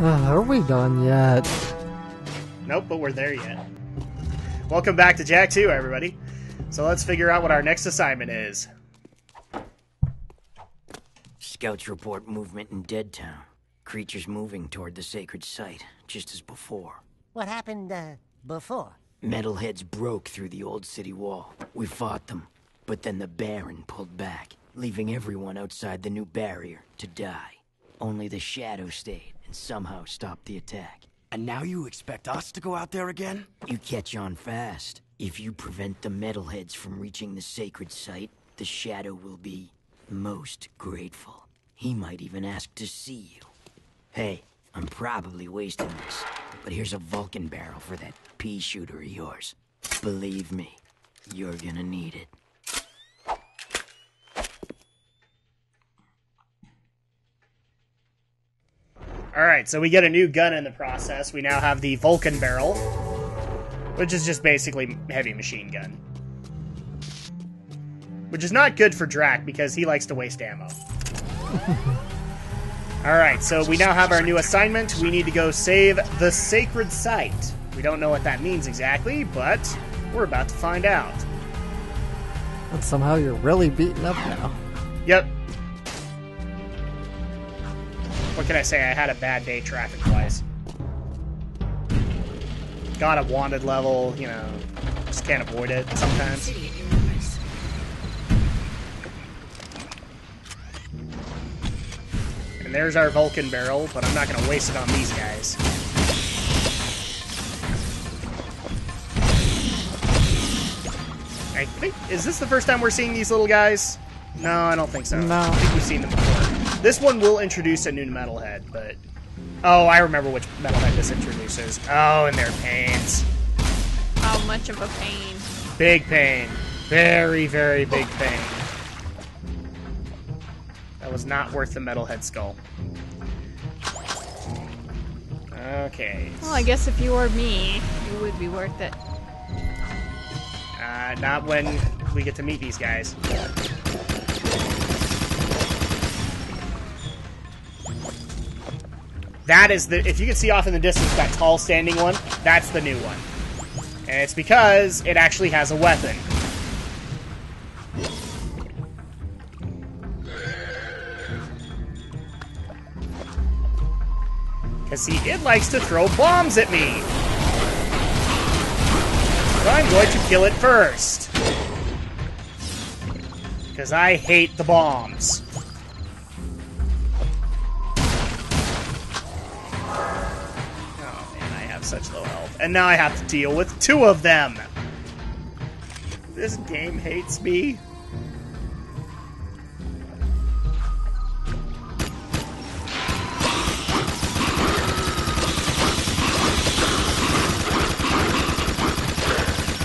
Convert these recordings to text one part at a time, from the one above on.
Are we done yet? Nope, but we're there yet. Welcome back to Jak 2, everybody. So let's figure out what our next assignment is. Scouts report movement in Dead Town. Creatures moving toward the sacred site, just as before. What happened, before? Metalheads broke through the old city wall. We fought them, but then the Baron pulled back, leaving everyone outside the new barrier to die. Only the Shadow stayed and somehow stopped the attack. And now you expect us to go out there again? You catch on fast. If you prevent the Metalheads from reaching the sacred site, the Shadow will be most grateful. He might even ask to see you. Hey, I'm probably wasting this, but here's a Vulcan barrel for that pea shooter of yours. Believe me, you're gonna need it. Alright, so we get a new gun in the process. We now have the Vulcan barrel, which is just basically heavy machine gun. Which is not good for Jak, because he likes to waste ammo. Alright, so we now have our new assignment. We need to go save the sacred site. We don't know what that means exactly, but we're about to find out. And somehow you're really beaten up now. Yep. What can I say? I had a bad day traffic-wise. Got a wanted level, you know, just can't avoid it sometimes. And there's our Vulcan barrel, but I'm not going to waste it on these guys. I think... Is this the first time we're seeing these little guys? No, I don't think so. No. I think we've seen them before. This one will introduce a new Metalhead, but... Oh, I remember which Metalhead this introduces. Oh, and their pains. How much of a pain? Big pain. Very, very big pain. Was not worth the Metalhead skull. Okay. Well, I guess if you were me, it would be worth it. Not when we get to meet these guys. That is the... If you can see off in the distance that tall standing one, that's the new one. And it's because it actually has a weapon. Because it likes to throw bombs at me. So I'm going to kill it first. Because I hate the bombs. Oh man, I have such low health. And now I have to deal with two of them. This game hates me.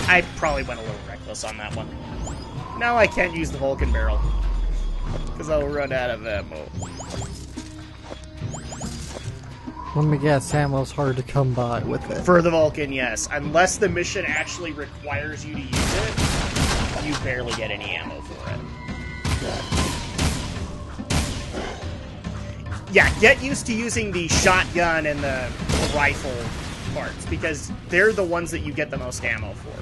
I probably went a little reckless on that one. Now I can't use the Vulcan barrel. Because I'll run out of ammo. Let me guess, ammo's hard to come by with it. For the Vulcan, yes. Unless the mission actually requires you to use it, you barely get any ammo for it. Yeah, get used to using the shotgun and the rifle parts, because they're the ones that you get the most ammo for.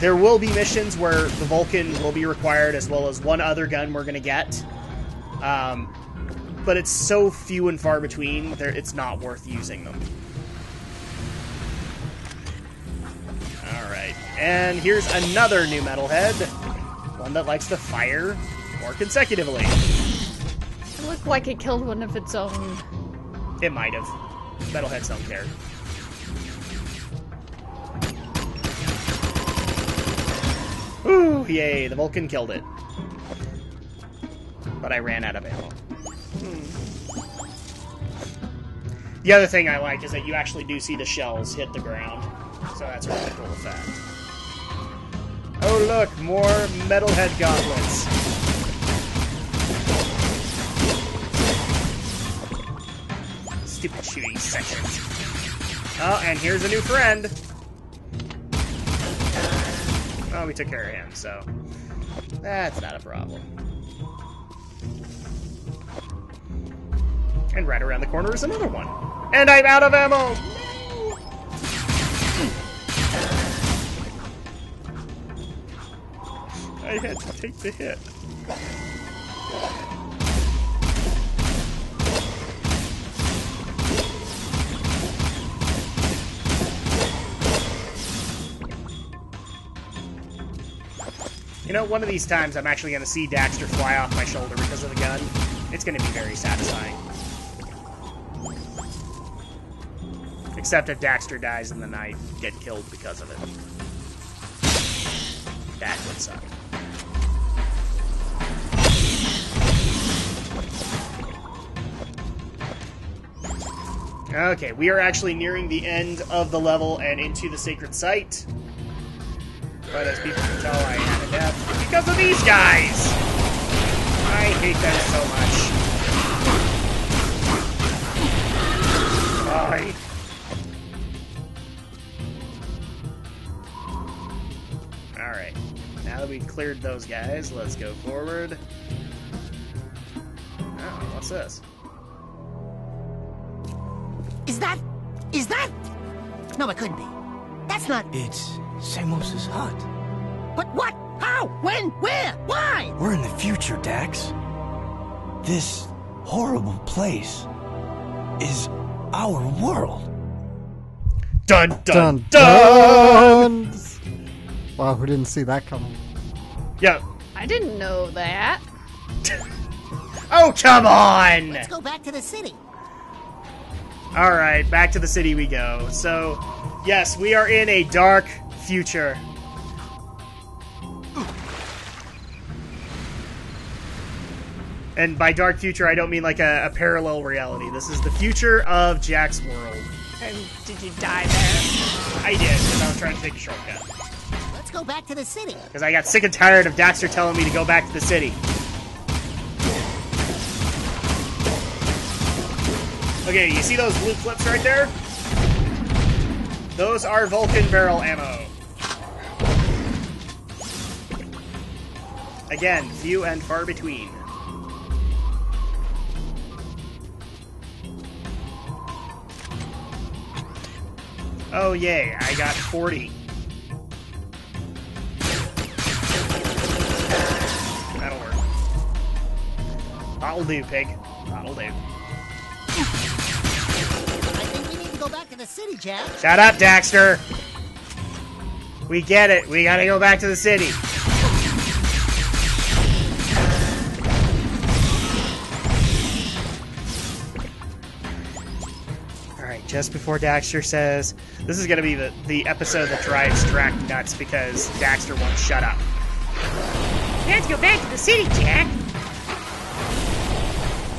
There will be missions where the Vulcan will be required, as well as one other gun we're going to get. But it's so few and far between, it's not worth using them. Alright, and here's another new Metalhead. One that likes to fire more consecutively. It looked like it killed one of its own. It might have. Metalheads don't care. Ooh, yay, the Vulcan killed it. But I ran out of ammo. The other thing I like is that you actually do see the shells hit the ground. So that's really cool with that. Oh look, more Metalhead goblins. Stupid shooting section. Oh, and here's a new friend. Oh, we took care of him, so that's not a problem. and right around the corner is another one. And I'm out of ammo! No! I had to take the hit. You know, one of these times I'm actually going to see Daxter fly off my shoulder because of the gun. It's going to be very satisfying. Except if Daxter dies and then I get killed because of it. That would suck. Okay, we are actually nearing the end of the level and into the sacred site. But as people can tell, I had a death because of these guys! I hate them so much. Bye. Alright. Now that we've cleared those guys, let's go forward. Oh, what's this? Is that? No, it couldn't be. That's not... It's... Samos' hut. But what? How? When? Where? Why? We're in the future, Dax. This horrible place is our world. Dun dun dun! Dun. Wow, we didn't see that coming. Yeah. I didn't know that. Oh, come on! Let's go back to the city. Alright, back to the city we go. So, yes, we are in a dark... future. And by dark future, I don't mean like a parallel reality. This is the future of Jack's world. And did you die there? I did, because I was trying to take a shortcut. Let's go back to the city. Because I got sick and tired of Daxter telling me to go back to the city. Okay, you see those blue clips right there? Those are Vulcan barrel ammo. Again, few and far between. Oh yay, I got 40. That'll work. That'll do, pig. That'll do. Go back to the city, Jeff. Shut up, Daxter. We get it. We gotta go back to the city. Alright, just before Daxter says, this is gonna be the episode that drives Drac nuts because Daxter won't shut up. Let's go back to the city, Jak.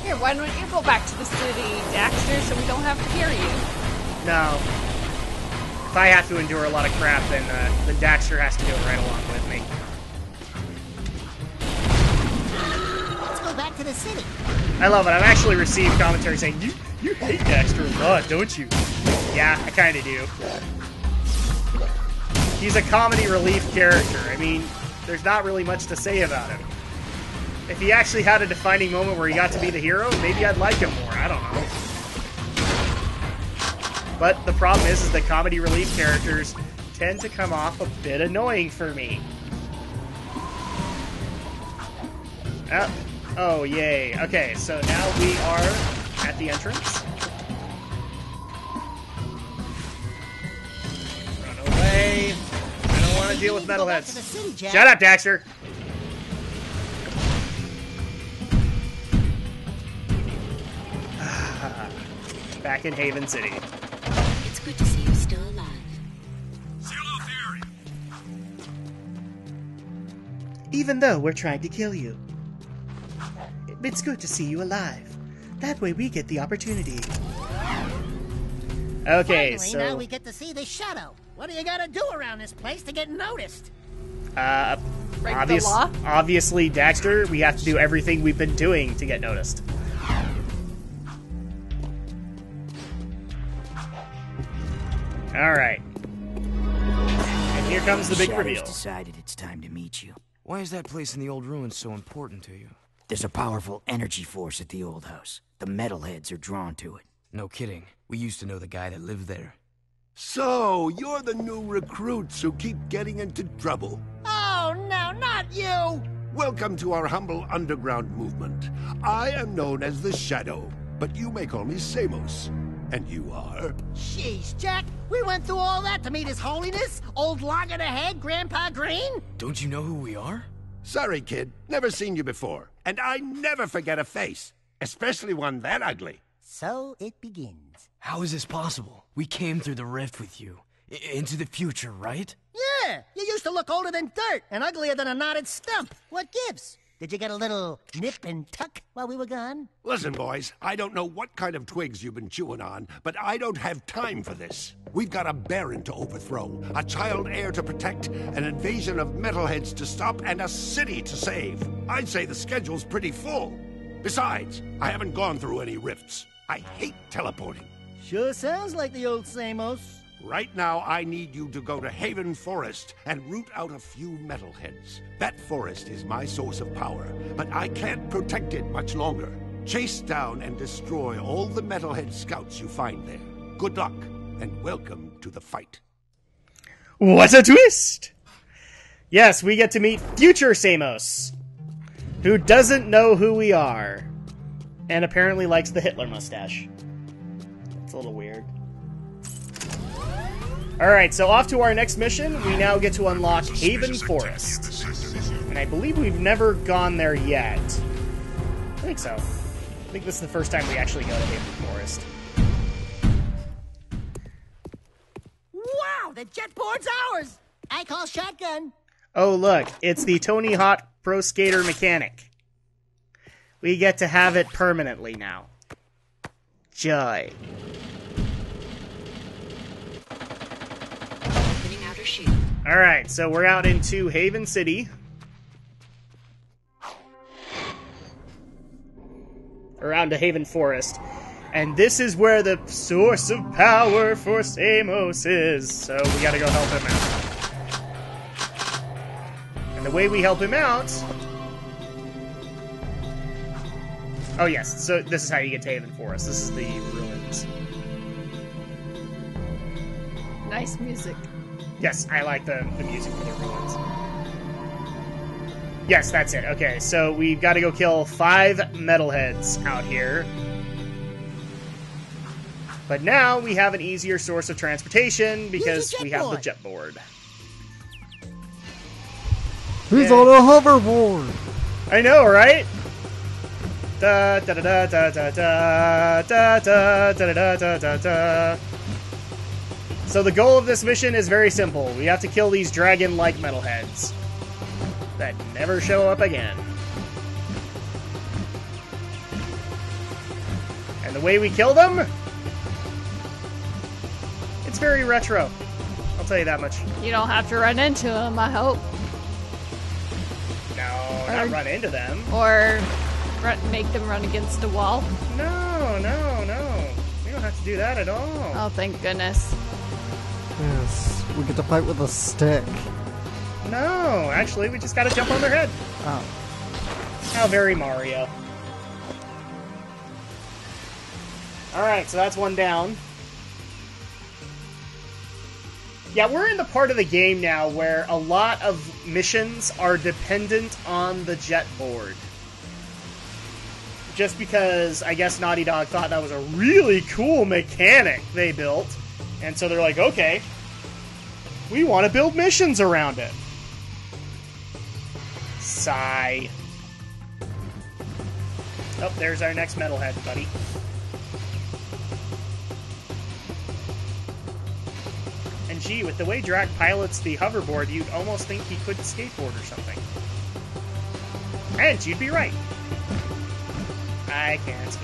Here, why don't you go back to the city, Daxter, so we don't have to hear you? No. If I have to endure a lot of crap, then Daxter has to do it right along with me. Let's go back to the city. I love it. I've actually received commentary saying, you hate Daxter a lot, don't you? Yeah, I kind of do. He's a comedy relief character. I mean, there's not really much to say about him. If he actually had a defining moment where he got to be the hero, maybe I'd like him more. I don't know. But the problem is that comedy relief characters tend to come off a bit annoying for me. Oh, yay. Okay, so now we are at the entrance. Run away. I don't want to deal with metalheads. Shut up, Daxter! Back in Haven City. Good to see you still alive. Zero theory. Even though we're trying to kill you, it's good to see you alive. That way we get the opportunity. Okay, finally, so now we get to see the shadow. What do you gotta do around this place to get noticed? Obviously, Daxter, we have to do everything we've been doing to get noticed. Alright. And here comes the big reveal. Shadow's decided it's time to meet you. Why is that place in the old ruins so important to you? There's a powerful energy force at the old house. The Metalheads are drawn to it. No kidding. We used to know the guy that lived there. So, you're the new recruits who keep getting into trouble. Oh, no, not you! Welcome to our humble underground movement. I am known as the Shadow, but you may call me Samos. And you are? Jeez, Jak, we went through all that to meet His Holiness, Old Log of the Head, Grandpa Green? Don't you know who we are? Sorry, kid. Never seen you before. And I never forget a face. Especially one that ugly. So it begins. How is this possible? We came through the rift with you. Into the future, right? Yeah! You used to look older than dirt and uglier than a knotted stump. What gives? Did you get a little nip and tuck while we were gone? Listen, boys, I don't know what kind of twigs you've been chewing on, but I don't have time for this. We've got a baron to overthrow, a child heir to protect, an invasion of metalheads to stop, and a city to save. I'd say the schedule's pretty full. Besides, I haven't gone through any rifts. I hate teleporting. Sure sounds like the old Samos. Right now, I need you to go to Haven Forest and root out a few metalheads. That forest is my source of power, but I can't protect it much longer. Chase down and destroy all the metalhead scouts you find there. Good luck, and welcome to the fight. What a twist! Yes, we get to meet future Samos, who doesn't know who we are, and apparently likes the Hitler mustache. It's a little weird. Alright, so off to our next mission. We now get to unlock Haven Forest. And I believe we've never gone there yet. I think so. I think this is the first time we actually go to Haven Forest. Wow, the jetboard's ours! I call shotgun. Oh look, it's the Tony Hawk Pro Skater mechanic. We get to have it permanently now. Joy. Alright, so we're out into Haven City. Around to Haven Forest. And this is where the source of power for Samos is. So we gotta go help him out. And the way we help him out... Oh yes, so this is how you get to Haven Forest. This is the ruins. Nice music. Yes, I like the music for the ruins. Yes, that's it. Okay, so we've got to go kill 5 metalheads out here. But now we have an easier source of transportation because we have the jetboard. He's on a hoverboard! I know, right? Da da da da da da da da da da da da da. So the goal of this mission is very simple. We have to kill these dragon-like metalheads that never show up again. And the way we kill them? It's very retro. I'll tell you that much. You don't have to run into them, I hope. No, not run into them. Or make them run against a wall. No, no, no. We don't have to do that at all. Oh, thank goodness. Yes, we get to fight with a stick. No, actually, we just gotta jump on their head. Oh. How very Mario. Alright, so that's one down. Yeah, we're in the part of the game now where a lot of missions are dependent on the jetboard. Just because, I guess, Naughty Dog thought that was a really cool mechanic they built. And so they're like, okay, we want to build missions around it. Sigh. Oh, there's our next metalhead, buddy. And gee, with the way Jak pilots the hoverboard, you'd almost think he could skateboard or something. And you'd be right. I can't skateboard.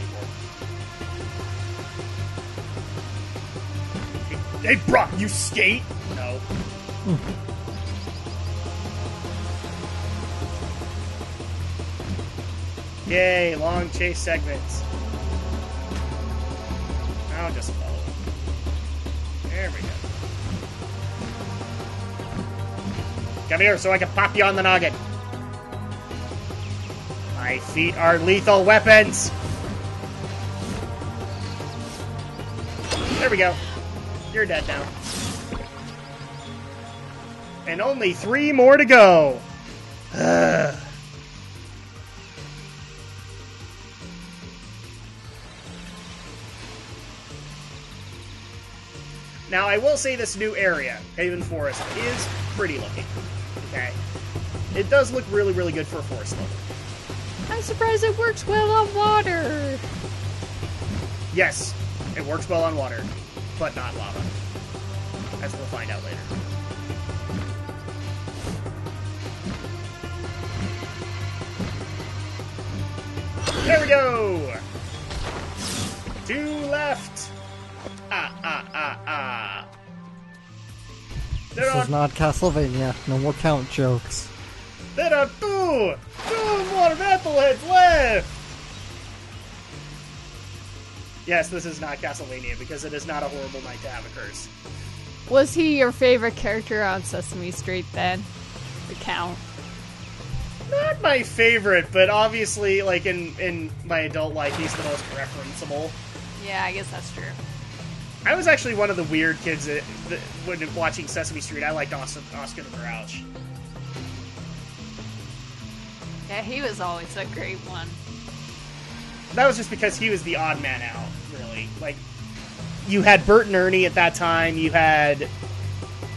Hey, bro, you skate? No. Yay, long chase segments. I'll just follow him. There we go. Come here so I can pop you on the noggin. My feet are lethal weapons! There we go. You're dead now. And only 3 more to go! Ugh. Now, I will say this new area, Haven Forest, is pretty looking. Okay. It does look really, really good for a forest level. I'm surprised it works well on water! Yes, it works well on water, but not lava. As we'll find out later. There we go! 2 left! This is not Castlevania. No more count jokes. There are 2 more Metalheads left! Yes, this is not Castlevania, because it is not a horrible night to have a curse. Was he your favorite character on Sesame Street, then? The Count? Not my favorite, but obviously, like, in my adult life, he's the most referenceable. Yeah, I guess that's true. I was actually one of the weird kids that, when watching Sesame Street, I liked Oscar the Grouch. Yeah, he was always a great one. That was just because he was the odd man out, really. Like, you had Bert and Ernie at that time, you had,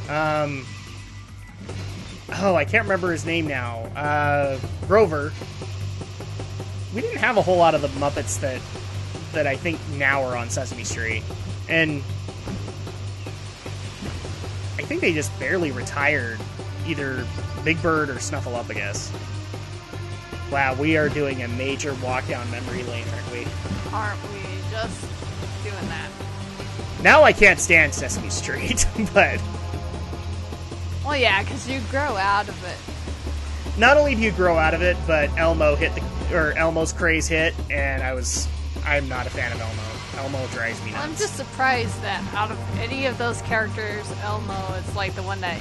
oh, I can't remember his name now, Grover. We didn't have a whole lot of the Muppets that I think now are on Sesame Street. And I think they just barely retired either Big Bird or Snuffleupagus. Wow, we are doing a major walk down memory lane, aren't we? Aren't we just doing that? Now I can't stand Sesame Street, but... Well, yeah, because you grow out of it. Not only do you grow out of it, but Elmo's craze hit, and I'm not a fan of Elmo. Elmo drives me nuts. I'm just surprised that out of any of those characters, Elmo is like the one that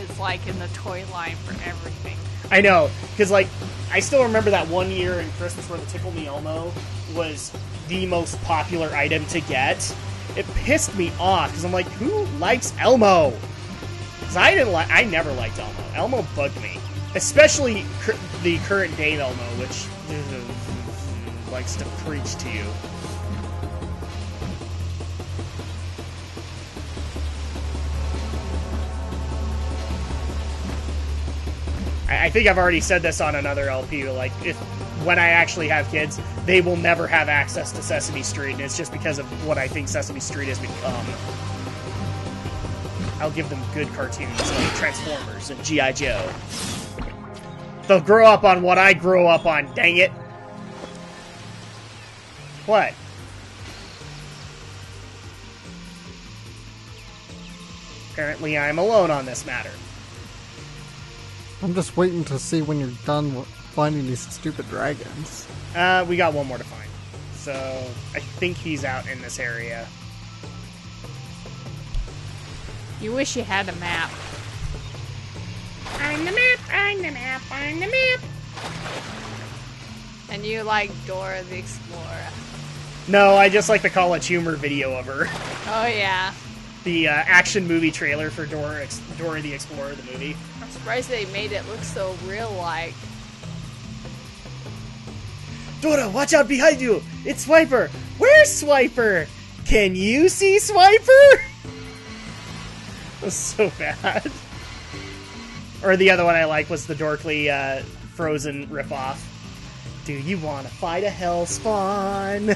is like in the toy line for everything. I know, because like, I still remember that one year in Christmas where the Tickle Me Elmo was the most popular item to get. It pissed me off, because I'm like, who likes Elmo? Because I never liked Elmo. Elmo bugged me. Especially the current day Elmo, which... likes to preach to you. I think I've already said this on another LP, like, when I actually have kids, they will never have access to Sesame Street, and it's just because of what I think Sesame Street has become. I'll give them good cartoons like Transformers and G.I. Joe. They'll grow up on what I grew up on, dang it! What? Apparently I'm alone on this matter. I'm just waiting to see when you're done finding these stupid dragons. We got one more to find. So, I think he's out in this area. You wish you had a map. I'm the map, I'm the map, I'm the map! And you like Dora the Explorer. No, I just like the College Humor video of her. Oh, yeah. The action movie trailer for Dora the Explorer, the movie. I'm surprised they made it look so real-like. Dora, watch out behind you! It's Swiper! Where's Swiper? Can you see Swiper? That was so bad. Or the other one I like was the Dorkly Frozen ripoff. Do you want to fight a hell spawn?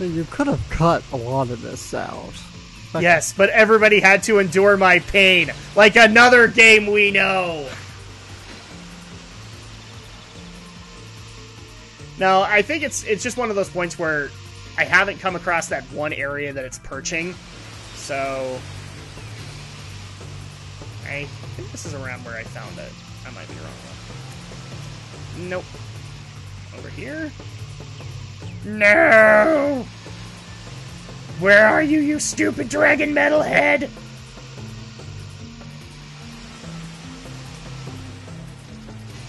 You could have cut a lot of this out. Yes, but everybody had to endure my pain, like another game we know. Now, I think it's just one of those points where I haven't come across that one area that it's perching, so I think this is around where I found it. I might be wrong though. Nope. Over here? No! Where are you stupid dragon metalhead?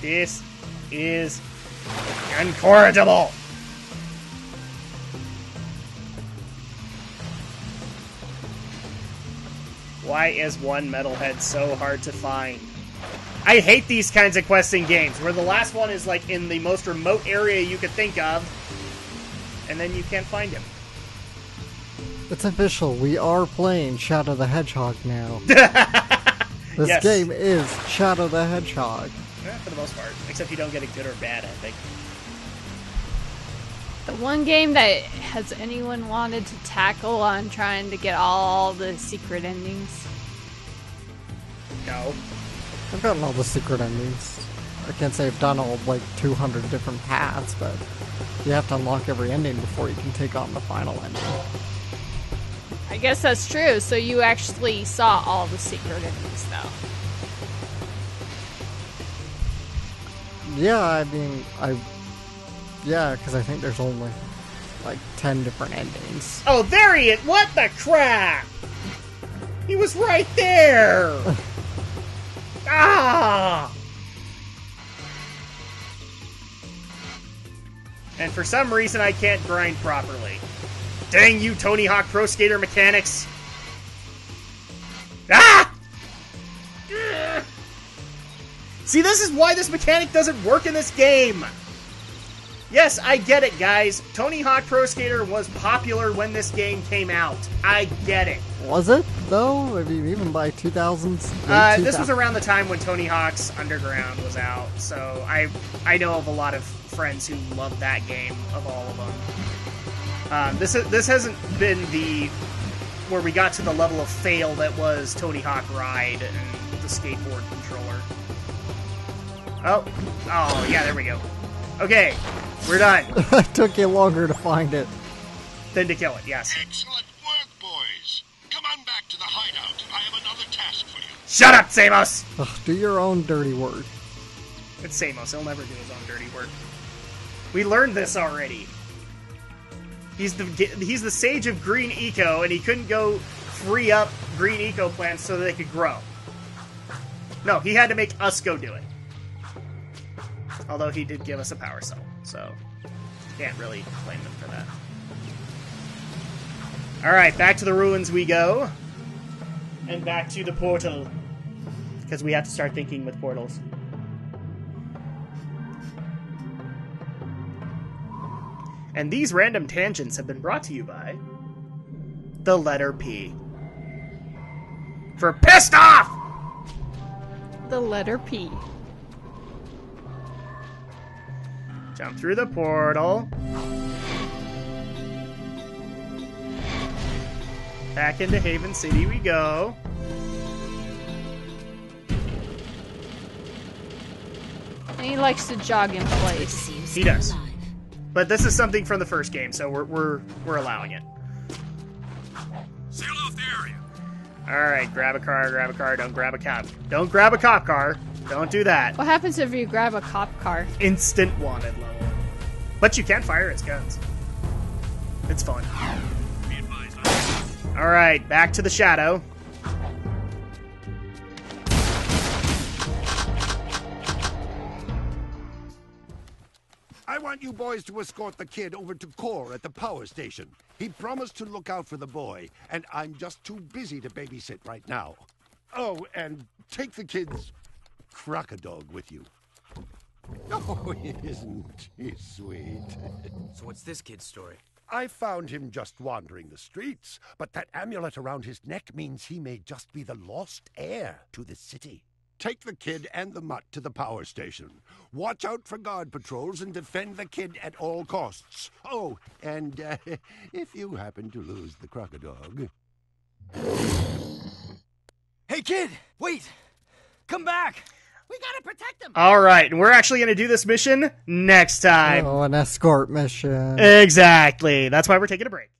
This is incorrigible. Why is one Metalhead so hard to find? I hate these kinds of questing games, where the last one is like in the most remote area you could think of, and then you can't find him. It's official, we are playing Shadow the Hedgehog now. This game is Shadow the Hedgehog. Yeah, for the most part, except you don't get it good or bad, I think. The one game that has anyone wanted to tackle on trying to get all the secret endings? No. I've gotten all the secret endings. I can't say I've done all, like, 200 different paths, but you have to unlock every ending before you can take on the final ending. I guess that's true, so you actually saw all the secret endings, though. Yeah, I mean, yeah, because I think there's only, like, 10 different endings. Oh, there he is! What the crap? He was right there! Ah! And for some reason, I can't grind properly. Dang you, Tony Hawk Pro Skater mechanics! Ah! Ugh. See, this is why this mechanic doesn't work in this game! Yes, I get it, guys. Tony Hawk Pro Skater was popular when this game came out. I get it. Was it, though? I mean, even by 2000s? This was around the time when Tony Hawk's Underground was out, so I know of a lot of friends who love that game, of all of them. This hasn't been where we got to the level of fail that was Tony Hawk Ride and the skateboard controller. Oh, yeah, there we go. Okay, we're done. It took you longer to find it than to kill it, yes. Excellent work, boys. Come on back to the hideout. I have another task for you. Shut up, Samos! Ugh, do your own dirty work. It's Samos. He'll never do his own dirty work. We learned this already. He's the sage of Green Eco, and he couldn't go free up Green Eco plants so that they could grow. No, he had to make us go do it. Although he did give us a power cell, so can't really blame them for that. Alright, back to the ruins we go. And back to the portal. Because we have to start thinking with portals. And these random tangents have been brought to you by the letter P. For pissed off! The letter P. Jump through the portal. Back into Haven City we go. And he likes to jog in place. He does. But this is something from the first game, so we're allowing it. Seal off the area. Alright, grab a car, don't grab a cop. Don't grab a cop car. Don't do that. What happens if you grab a cop car? Instant wanted level. But you can fire its guns. It's fun. Alright, back to the Shadow. I want you boys to escort the kid over to Kor at the power station. He promised to look out for the boy, and I'm just too busy to babysit right now. Oh, and take the kid's crocodog with you. Oh, isn't he sweet? So what's this kid's story? I found him just wandering the streets, but that amulet around his neck means he may just be the lost heir to the city. Take the kid and the mutt to the power station. Watch out for guard patrols and defend the kid at all costs. Oh, and if you happen to lose the crocodog... Hey, kid! Wait! Come back! We gotta protect them! Alright, and we're actually gonna do this mission next time. Oh, an escort mission. Exactly. That's why we're taking a break.